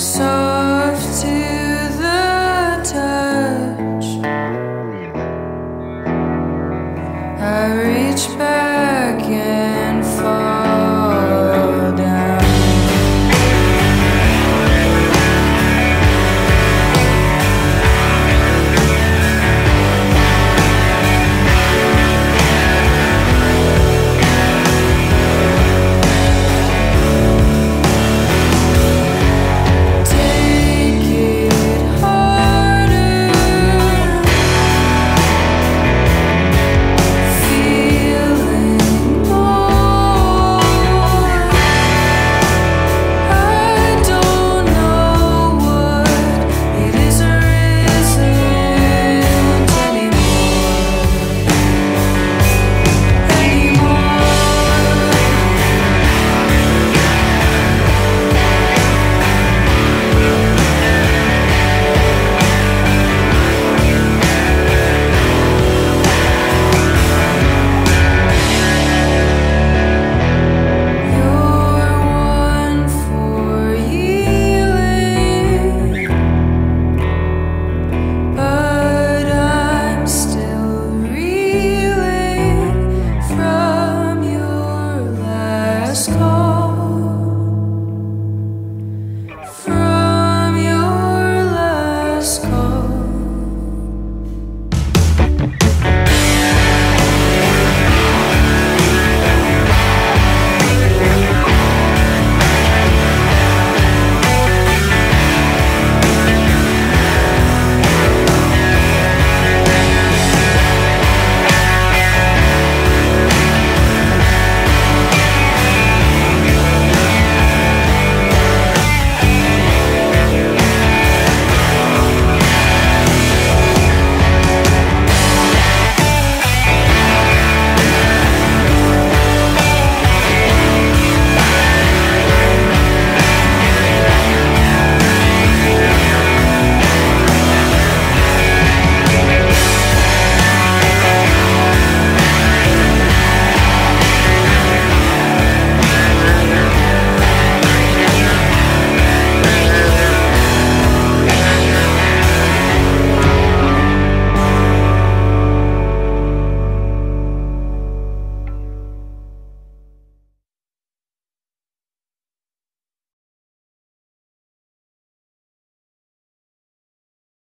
So